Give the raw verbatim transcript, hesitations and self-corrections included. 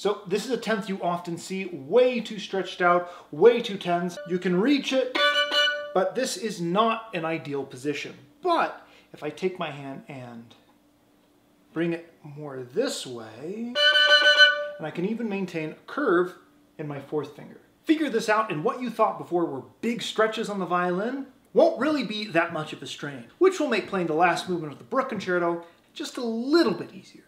So this is a tenth you often see way too stretched out, way too tense. You can reach it, but this is not an ideal position. But if I take my hand and bring it more this way, and I can even maintain a curve in my fourth finger. Figure this out, and what you thought before were big stretches on the violin won't really be that much of a strain, which will make playing the last movement of the Bruch Concerto just a little bit easier.